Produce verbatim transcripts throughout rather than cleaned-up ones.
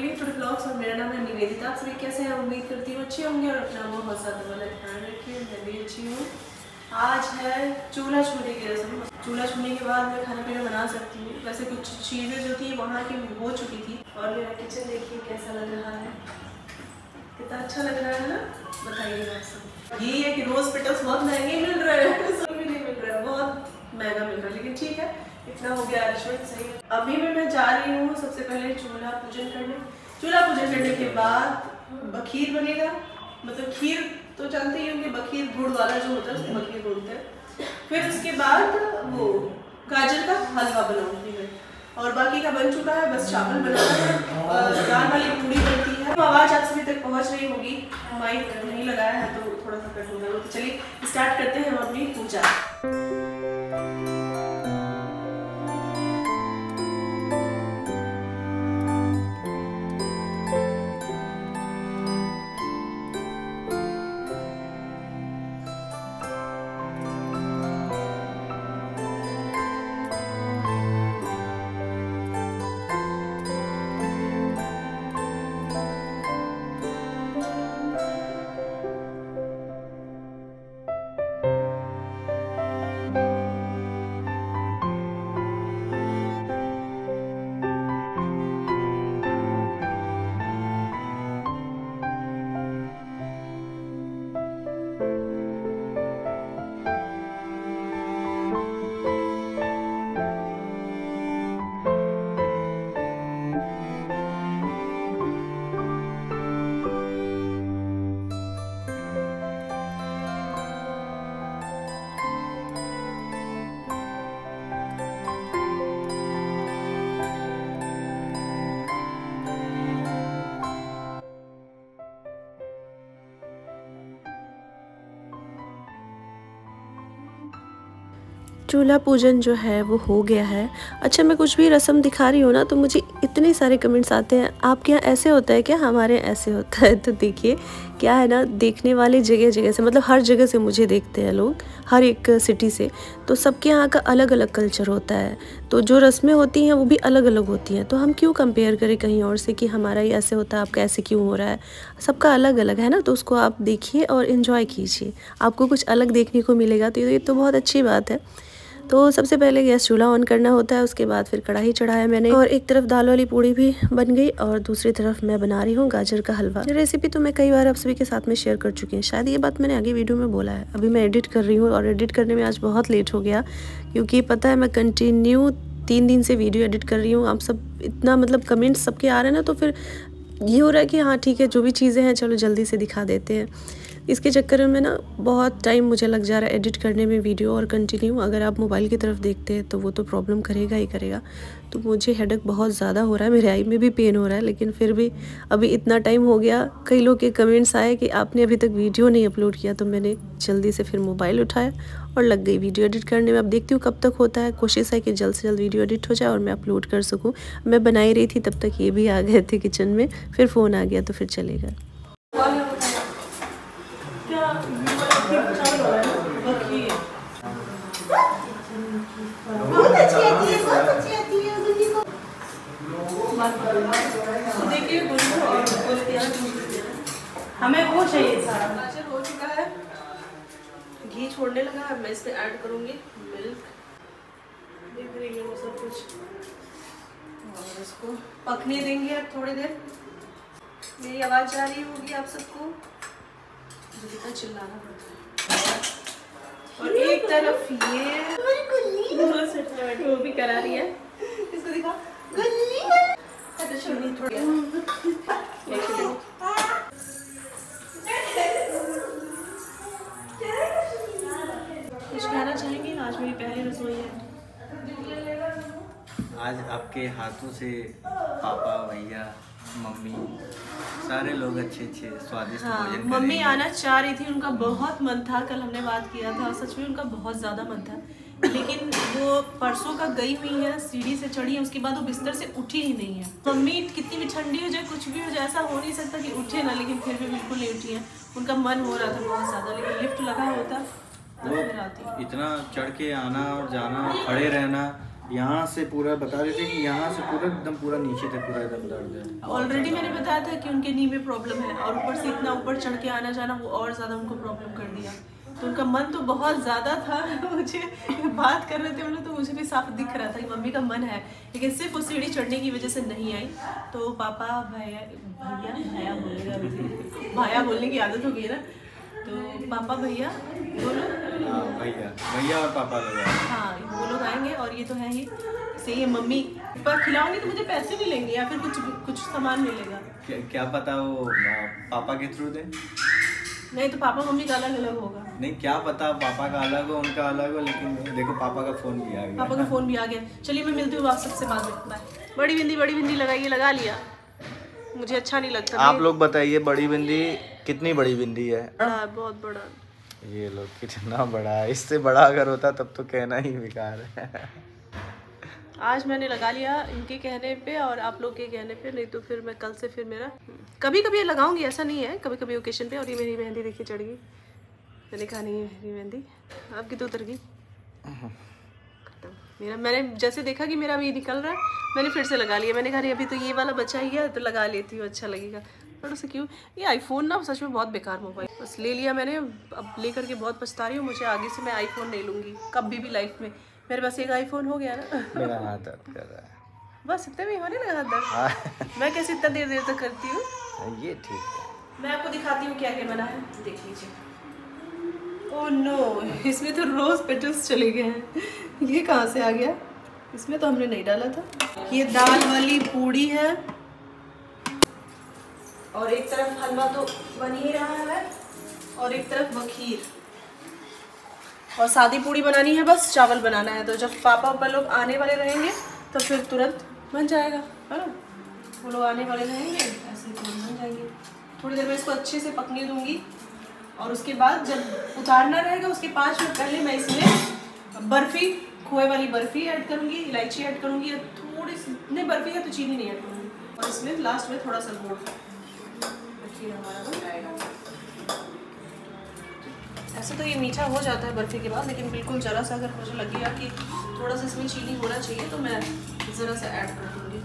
Living food blogs और मेरा नाम है निवेदिता। आप सभी कैसे हैं? उम्मीद करती हूँ अच्छे होंगे और अपना बहुत ज़्यादा वाला ध्यान रखिए। मैं भी अच्छी हूँ। आज है चूल्हा छूने की रस्म। चूल्हा छूने के बाद मैं खाना पीना बना सकती हूँ। वैसे कुछ चीज़ें जो थी वहाँ की हो चुकी थी। और मेरा किचन देखिए कैसा लग रहा है, कितना अच्छा लग रहा है ना, बताइएगा सब। यही है कि रोज़ पेटल्स बहुत महंगे मिल रहे हैं, सब भी नहीं मिल रहा है, बहुत महंगा मिल रहा है, लेकिन ठीक है, इतना हो गया अरेंजमेंट सही। अभी भी मैं जा रही हूँ सबसे पहले चूल्हा पूजन करने। चूल्हा पूजन करने के बाद बखीर बनेगा, मतलब खीर तो जानते ही होंगे, बखीर गुड़ वाला जो होता है उसको बखीर बोलते हैं। फिर उसके बाद वो गाजर का हलवा बनाऊंगी मैं, और बाकी का बन चुका है, बस चावल बनाना है, दाल वाली पूरी बनती है। तो आवाज़ आप सभी तक पहुँच रही होगी, माइक नहीं लगाया है तो थोड़ा सा कट होगा। तो चलिए स्टार्ट करते हैं हम अपनी पूजा। चूल्हा पूजन जो है वो हो गया है। अच्छा, मैं कुछ भी रस्म दिखा रही हूँ ना तो मुझे इतने सारे कमेंट्स आते हैं, आपके यहाँ ऐसे होता है क्या, हमारे यहाँ ऐसे होता है। तो देखिए क्या है ना, देखने वाले जगह जगह से, मतलब हर जगह से मुझे देखते हैं लोग, हर एक सिटी से। तो सबके यहाँ का अलग अलग कल्चर होता है, तो जो रस्में होती हैं वो भी अलग अलग होती हैं। तो हम क्यों कंपेयर करें कहीं और से कि हमारा ये ऐसे होता है, आपका ऐसे क्यों हो रहा है। सबका अलग अलग है ना, तो उसको आप देखिए और इन्जॉय कीजिए, आपको कुछ अलग देखने को मिलेगा, तो ये तो बहुत अच्छी बात है। तो सबसे पहले गैस चूल्हा ऑन करना होता है, उसके बाद फिर कढ़ाई चढ़ाया मैंने, और एक तरफ दाल वाली पूड़ी भी बन गई और दूसरी तरफ मैं बना रही हूँ गाजर का हलवा। रेसिपी तो मैं कई बार आप सभी के साथ में शेयर कर चुकी हूँ, शायद ये बात मैंने आगे वीडियो में बोला है। अभी मैं एडिट कर रही हूँ और एडिट करने में आज बहुत लेट हो गया, क्योंकि पता है मैं कंटिन्यू तीन दिन से वीडियो एडिट कर रही हूँ। आप सब इतना मतलब कमेंट्स सबके आ रहे हैं ना, तो फिर ये हो रहा है कि हाँ ठीक है, जो भी चीज़ें हैं चलो जल्दी से दिखा देते हैं। इसके चक्कर में ना बहुत टाइम मुझे लग जा रहा है एडिट करने में वीडियो, और कंटिन्यू अगर आप मोबाइल की तरफ देखते हैं तो वो तो प्रॉब्लम करेगा ही करेगा। तो मुझे हेडेक बहुत ज़्यादा हो रहा है, मेरे आई में भी पेन हो रहा है, लेकिन फिर भी अभी इतना टाइम हो गया। कई लोग के कमेंट्स आए कि आपने अभी तक वीडियो नहीं अपलोड किया, तो मैंने जल्दी से फिर मोबाइल उठाया और लग गई वीडियो एडिट करने में। अब देखती हूँ कब तक होता है, कोशिश है कि जल्द से जल्द वीडियो एडिट हो जाए और मैं अपलोड कर सकूँ। मैं बना ही रही थी तब तक ये भी आ गए थे किचन में, फिर फ़ोन आ गया तो फिर चले गए। बहुत अच्छी आती है, बहुत अच्छी आती है गुल्ली को। तो देखिए गुल्ली को और बोलते हैं, हमें वो चाहिए सारा। गाजर हो चुका है, घी छोड़ने लगा है, मैं इसमें ऐड करूँगी मिल्क। देख रही है वो सब कुछ, और इसको पकने देंगे अब थोड़ी देर। मेरी आवाज़ जा रही होगी आप सबको, जितना चिल्लाना पड़ता है। और एक तरफ ये वो भी करा रही है, इसको दिखा गुल्ली। थोड़ी कुछ कहना चाहेंगे, आज मेरी पहली रसोई है। आज आपके हाथों से पापा, भैया, मम्मी, सारे लोग अच्छे अच्छे स्वादिष्ट भोजन। हाँ, मम्मी आना चाह रही थी, उनका बहुत मन था, कल हमने बात किया था, सच में उनका बहुत ज़्यादा मन था, लेकिन वो परसों का गई हुई है, सीढ़ी से चढ़ी है, उसके बाद वो बिस्तर से उठी ही नहीं है। मम्मी कितनी भी ठंडी हो जाए, कुछ भी हो जाए, ऐसा हो नहीं सकता कि उठे ना, लेकिन फिर भी बिल्कुल नहीं उठी है। उनका मन हो रहा था बहुत ज़्यादा, लेकिन लिफ्ट लगा होता तो फिर आती। इतना चढ़ के आना और जाना, खड़े रहना, यहाँ से पूरा बता रहे थे कि यहाँ से पूरा एकदम पूरा नीचे तक पूरा एकदम दर्द है। ऑलरेडी मैंने बताया था कि उनके नी में प्रॉब्लम है और ऊपर से इतना ऊपर चढ़ के आना जाना वो और ज़्यादा उनको प्रॉब्लम कर दिया। तो उनका मन तो बहुत ज़्यादा था, मुझे बात कर रहे थे मतलब तो मुझे भी साफ दिख रहा था कि मम्मी का मन है, लेकिन सिर्फ वो सीढ़ी चढ़ने की वजह से नहीं आई। तो पापा भैया भैया भाया बोलेगा, भाया बोलने की आदत हो गई ना, तो पापा भैया बोलो भैया भैया और पापा भैया, हाँ वो लोग आएंगे। और ये तो है ही सही है, मम्मी पापा खिलाऊंगी तो मुझे पैसे भी लेंगे या फिर कुछ कुछ सामान मिलेगा, क्या, क्या पता वो पापा के थ्रू दें। नहीं तो पापा मम्मी का अलग अलग होगा, नहीं क्या पता पापा का अलग हो उनका अलग हो। लेकिन देखो पापा का फ़ोन भी आ गया, पापा का फ़ोन भी आ गया। चलिए मैं मिलती हूँ आप सबसे बाद में, बाय। बड़ी बिंदी बड़ी बिंदी लगाइए, लगा लिया, मुझे अच्छा नहीं लगता। आप लोग बताइए बड़ी बिंदी कितनी बड़ी बिंदी है? बड़ा, बहुत बड़ा। ये लोग कितना बड़ा है, इससे बड़ा अगर होता तब तो कहना ही बेकार है। आज मैंने लगा लिया इनके कहने पे और आप लोग के कहने पे, नहीं तो फिर मैं कल से फिर मेरा कभी कभी लगाऊंगी, ऐसा नहीं है, कभी कभी ओकेशन पे। और ये मेरी मेहंदी देखिए चढ़ गई, मैंने कहा नहीं मेरी मेहंदी आपकी तो उतर गई। तो मेरा मैंने जैसे देखा कि मेरा अभी निकल रहा है, मैंने फिर से लगा लिया। मैंने कहा नहीं अभी तो ये वाला बचा ही है तो लगा लेती हूँ, अच्छा लगेगा थोड़ा सा। क्यों ये आईफोन ना सच में बहुत बेकार मोबाइल, बस ले लिया मैंने, अब ले करके बहुत पछता रही हूँ। मुझे आगे से मैं आईफोन नहीं लूँगी कभी भी लाइफ में, मेरे पास एक आईफोन हो गया ना। मेरा हाथ दर्द कर रहा है बस, इतने में होने लगा दर्द। मैं कैसे इतना देर देर तक करती हूँ, ये ठीक है। मैं आपको दिखाती हूँ क्या क्या बना है, देख लीजिए। ओह नो, इसमें तो रोज़ पेटल्स चले गए हैं, ये कहाँ से आ गया, इसमें तो हमने नहीं डाला था। ये दाल वाली पूड़ी है और एक तरफ हलवा तो बन ही रहा है और एक तरफ बखीर। और सादी पूड़ी बनानी है, बस चावल बनाना है। तो जब पापा पर लोग आने वाले रहेंगे तो फिर तुरंत बन जाएगा, है ना। वो लोग आने वाले रहेंगे ऐसे तो बन जाएंगे। थोड़ी देर में इसको अच्छे से पकने दूंगी और उसके बाद जब उतारना रहेगा उसके पाँच मिनट पहले मैं इसमें बर्फ़ी, खोए वाली बर्फ़ी ऐड करूँगी, इलायची ऐड करूँगी, या थोड़ी सी नहीं बर्फ़ी है तो चीनी नहीं ऐड करूँगी, और इसमें लास्ट में थोड़ा सा गुड़। ऐसे तो ये मीठा हो जाता है बर्फ़ी के बाद, लेकिन बिल्कुल ज़रा सा अगर मुझे लगेगा कि थोड़ा सा इसमें चीनी होना चाहिए तो मैं ज़रा सा ऐड कर दूँगी।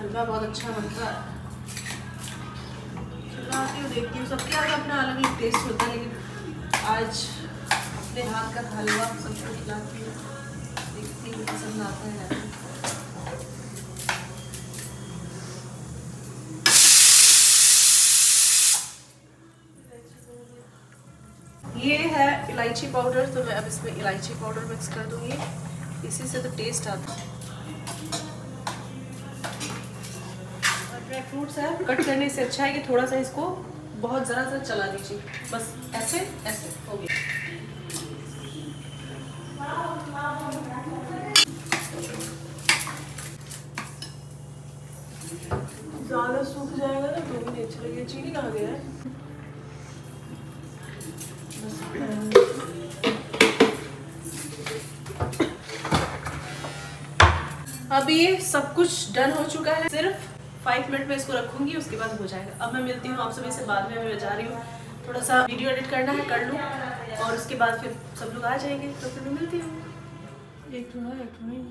हलवा बहुत अच्छा बनता है, खिलाती हूँ, देखती हूँ। सबके आगे अपना अलग अलग टेस्ट होता है, लेकिन आज अपने हाथ का हलवा सबको खिलाती हूँ, देखती हूँ पसंद आता है। ये है इलायची पाउडर, तो मैं अब इसमें इलायची पाउडर मिक्स कर दूंगी, इसी से तो टेस्ट आता है। और ड्राई फ्रूट्स है, कट करने से अच्छा है कि थोड़ा सा इसको बहुत ज़रा सा चला दीजिए, बस ऐसे ऐसे हो गया। ज़्यादा सूख जाएगा ना तो भी नहीं अच्छा लगेगा। चीनी कहाँ गया है? अभी सब कुछ डन हो चुका है, सिर्फ फाइव मिनट में इसको रखूंगी, उसके बाद हो जाएगा। अब मैं मिलती हूँ आप सभी से बाद में, मैं जा रही हूँ थोड़ा सा वीडियो एडिट करना है, कर लूँ, और उसके बाद फिर सब लोग आ जाएंगे तो फिर मैं मिलती हूँ। एक तो है, एक तो नहीं,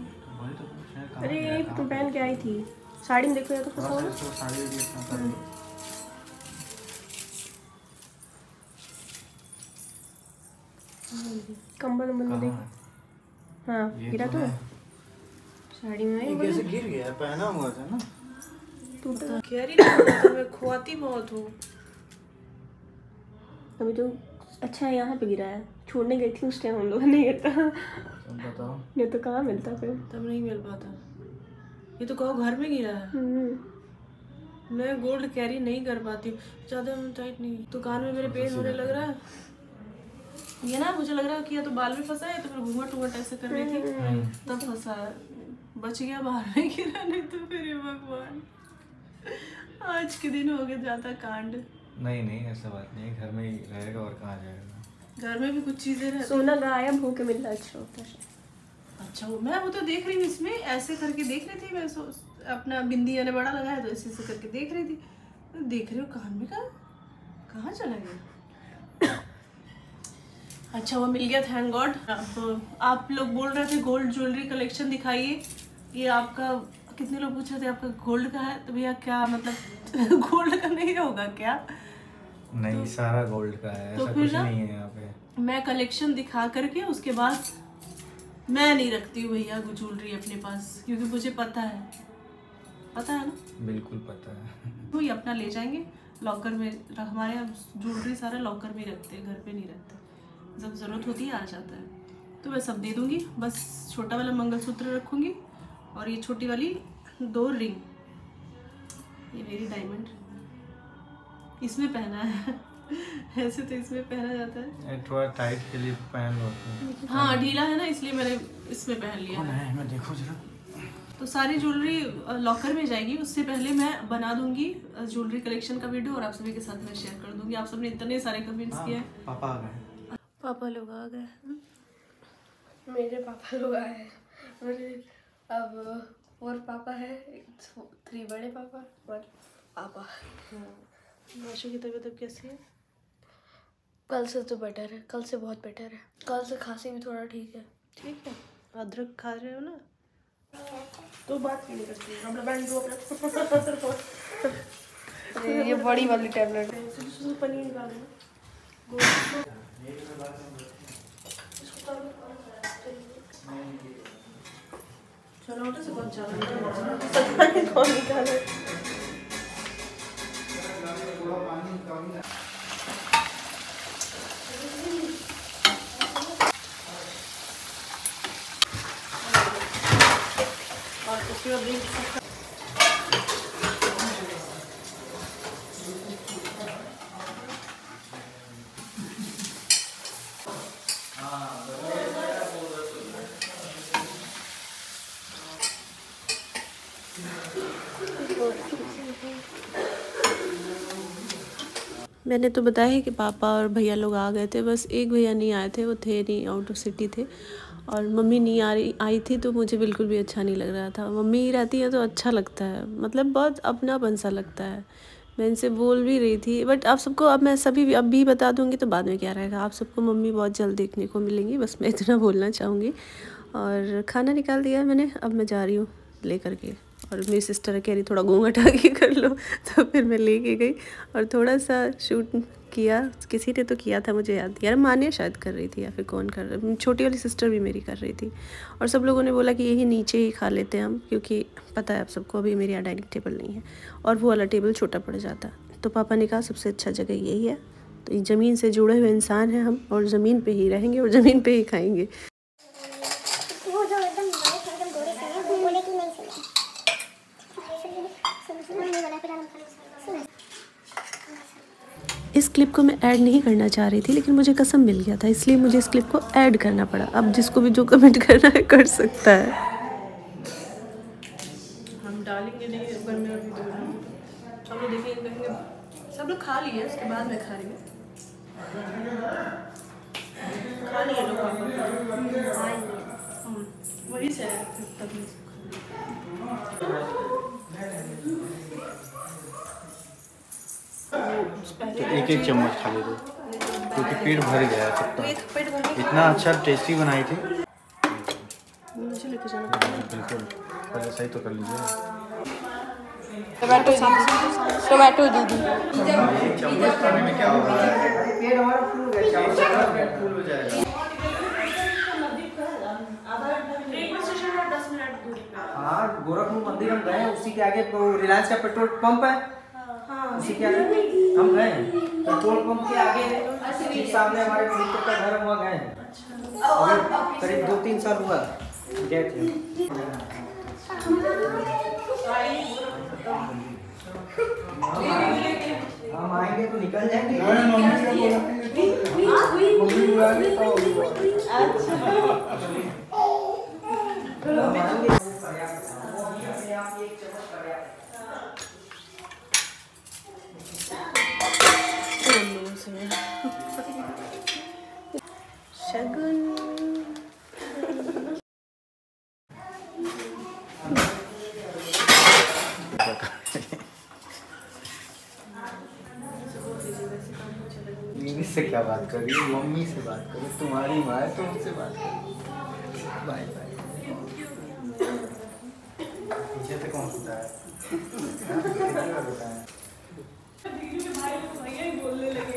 अरे एक तो पहन के आई थी साड़ी में, देखो या तो फंसा। कंबल में देख, हाँ गिरा तो साड़ी में कैसे गिर गया, पहना हुआ था ना। तू तो कह रही ना मैं खुआती बहुत हूँ अभी तो। अच्छा है यहाँ पे गिरा है, छोड़ने गई थी उस टाइम हम लोग नहीं गिरता, बताओ ये तो कहाँ मिलता फिर, तब नहीं मिल पाता। ये तो कहो घर में गिरा है। मैं गोल्ड कैरी नहीं कर पाती हूँ ज़्यादा, टाइट नहीं। दुकान में मेरे पेन होने लग रहा है, ये ना मुझे लग रहा है कि या तो बाल में फंसा है तो फिर घूंघट घूंघट ऐसे कर रही थी तब फंसा, बच गया बाहर में गिरा, नहीं तो फिर भगवान आज के दिन हो गया जाता कांड। नहीं नहीं ऐसा बात नहीं, घर में ही रहेगा और कहाँ जाएगा, घर में भी कुछ चीजें रहती। सोना गायब होके मिलना अच्छा होता है। अच्छा वो मैं वो तो देख रही थी, इसमें ऐसे करके देख रही थी मैं, सो अपना बिंदी मैंने बड़ा लगाया तो ऐसे ऐसे करके देख रही थी, देख रही हूँ कान में कहाँ चला गया। अच्छा वो मिल गया, थैंक गॉड। आप लोग बोल रहे थे गोल्ड ज्वेलरी कलेक्शन दिखाइए, ये आपका कितने लोग पूछ रहे थे आपका गोल्ड का है, तो भैया क्या मतलब गोल्ड का नहीं होगा क्या? नहीं तो, सारा गोल्ड का है, तो ऐसा कुछ नहीं है यहाँ पे। मैं कलेक्शन दिखा करके उसके बाद मैं नहीं रखती हूँ भैया ज्वेलरी अपने पास, क्योंकि मुझे पता है, पता है ना, बिल्कुल पता है। तो ये अपना ले जाएंगे लॉकर में, हमारे यहाँ ज्वेलरी सारा लॉकर में रखते हैं, घर पे नहीं रखते, जब ज़रूरत होती है आ जाता है। तो मैं सब दे दूँगी, बस छोटा वाला मंगलसूत्र रखूँगी और ये छोटी वाली दो रिंग, ये मेरी डायमंड इसमें पहना है ऐसे तो इसमें पहना जाता है, थोड़ा टाइट के लिए पहन लो। हाँ ढीला है ना, इसलिए मैंने इसमें पहन लिया है। मैं देखो जरा, तो सारी ज्वेलरी लॉकर में जाएगी, उससे पहले मैं बना दूंगी ज्वेलरी कलेक्शन का वीडियो और आप सभी के साथ मैं शेयर कर दूंगी। आप सबने इतने सारे कमेंट्स किए। पापा आ गए, पापा लोग आ गए, मेरे पापा लोग आए, मेरे अब और पापा है, थ्री बड़े पापा और पापा। माशू की तबीयत अब कैसी है? कल से तो बेटर है, कल से बहुत बेटर है, कल से खांसी भी थोड़ा ठीक है। ठीक है, अदरक खा रहे हो ना? तो बात नहीं करती, ये बड़ी वाली टैबलेट पनीर डाल दो। मैंने तो बताया है कि पापा और भैया लोग आ गए थे, बस एक भैया नहीं आए थे, वो थे नहीं, आउट ऑफ सिटी थे, और मम्मी नहीं आ रही आई थी, तो मुझे बिल्कुल भी अच्छा नहीं लग रहा था। मम्मी ही रहती है तो अच्छा लगता है, मतलब बहुत अपनापन सा लगता है। मैं इनसे बोल भी रही थी, बट आप सबको अब मैं सभी अब भी बता दूंगी तो बाद में क्या रहेगा, आप सबको मम्मी बहुत जल्द देखने को मिलेंगी, बस मैं इतना बोलना चाहूँगी। और खाना निकाल दिया मैंने, अब मैं जा रही हूँ ले करके, और मेरी सिस्टर कह रही थोड़ा घूंघट आगे कर लो, तो फिर मैं ले के गई और थोड़ा सा शूट किया, किसी ने तो किया था, मुझे याद यार माने शायद कर रही थी या फिर कौन कर रही, छोटी वाली सिस्टर भी मेरी कर रही थी, और सब लोगों ने बोला कि यही नीचे ही खा लेते हैं हम, क्योंकि पता है आप सबको अभी मेरे यहाँ डाइनिंग टेबल नहीं है और वो वाला टेबल छोटा पड़ जाता, तो पापा ने कहा सबसे अच्छा जगह यही है, तो ज़मीन से जुड़े हुए इंसान हैं हम, और ज़मीन पर ही रहेंगे और ज़मीन पर ही खाएँगे। इस क्लिप को मैं ऐड नहीं करना चाह रही थी, लेकिन मुझे कसम मिल गया था, इसलिए मुझे इस क्लिप को ऐड करना पड़ा। अब जिसको भी जो कमेंट करना है कर सकता है। हम डालेंगे नहीं ऊपर में, अभी दूर हम लोग देखेंगे, कहेंगे सब लोग खा लिए, उसके बाद मैं खा रही हूँ, खा लिए लोग वही से तो एक एक चम्मच खा ले दो, क्योंकि पेट भर गया है, इतना अच्छा टेस्टी बनाई थी। बिल्कुल पहले सही तो कर लीजिए। टमाटो टमाटो दीदी, एक चम्मच खाने में क्या होगा, पेट हमारा फूल हो जाएगा। हाँ गोरखपुर मंदिर हम गए, उसी के आगे रिलायंस का पेट्रोल पंप है, उसी के आगे हम गए, पेट्रोल पंप के आगे सामने हमारे का घर, वहाँ गए करीब दो तीन साल हुआ गए थे। हम आएंगे तो निकल जाएंगे। मम्मी से क्या बात कर रही है, मम्मी से बात करो, तुम्हारी माँ है तो उससे बात करो। Bye bye. पीछे से कौन सुनता है? बोलने लगे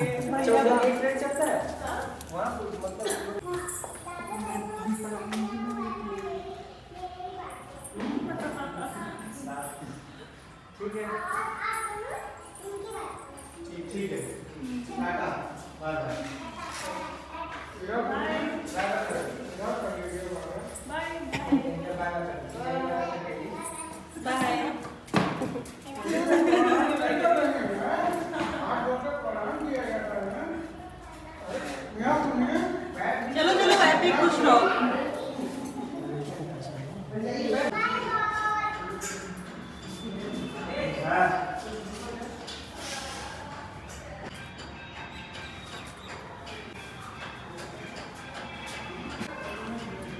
ठीक है ठीक है टाटा बाय बाय चलो चलो ऐसे खुश रहो।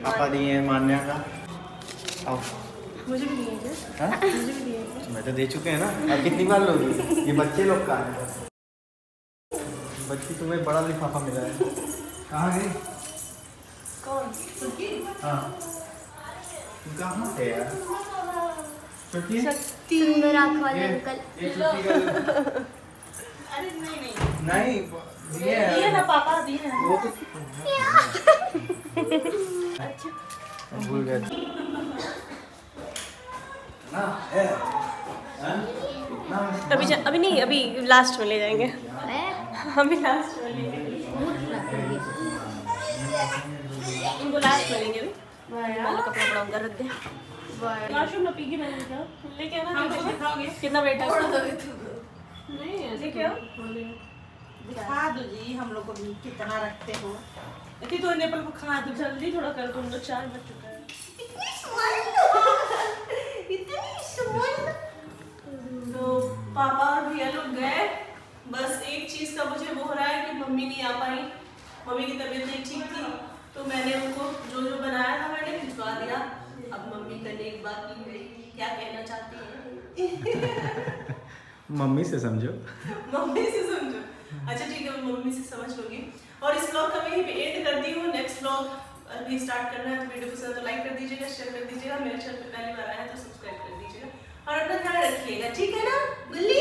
पापा दिए हैं मान्या का, आओ मुझे भी दिए हैं, मुझे भी दिए हैं, मैं तो दे चुके हैं ना, अब कितनी बार लोगी? ये बच्चे लोग कहाँ हैं? बच्ची तुम्हें बड़ा लिफाफा मिला है, कहाँ है? कौन? सुकी? हाँ कहाँ है यार? सुकी? शक्ति मेरा खाली अंकल। अरे नहीं नहीं नहीं दिए दिए ना पापा दिए ना। अच्छा भूल गया ना है अभी अभी नहीं अभी लास्ट में ले जाएंगे, अभी लास्ट में ले जाएंगे, इनको लास्ट में लेंगे। अभी वाला कपड़ा बड़ा उधर रख दे, वाशरूम में पीगी मैंने क्या लेके आना, दिखाओगे कितना वेट है? नहीं ऐसे क्या दिखा दो जी हम लोग को भी कितना रखते हो। इतनी तो नेपाल को खा दो जल्दी थोड़ा कर दो, हम लोग चार बज चुका है। इतनी स्मॉल इतनी स्मॉल तो पापा और भैया लोग गए। बस एक चीज़ का मुझे वो हो रहा है कि मम्मी नहीं आ पाई, मम्मी की तबीयत नहीं ठीक थी तो मैंने उनको जो जो बनाया था मैंने भिजवा दिया। अब मम्मी का एक बात की गई क्या कहना चाहती है? मम्मी से समझो मम्मी से समझो अच्छा ठीक है मैं मम्मी से समझ लूँगी। और इस ब्लॉग का मैं यहीं पे एंड करती हूँ। नेक्स्ट ब्लॉग अभी स्टार्ट करना है तो वीडियो पसंद तो लाइक कर दीजिएगा, शेयर कर दीजिएगा, मेरे चैनल पे पहली बार आया है तो सब्सक्राइब कर दीजिएगा और अपना ख्याल रखिएगा, ठीक है ना बुल्ली।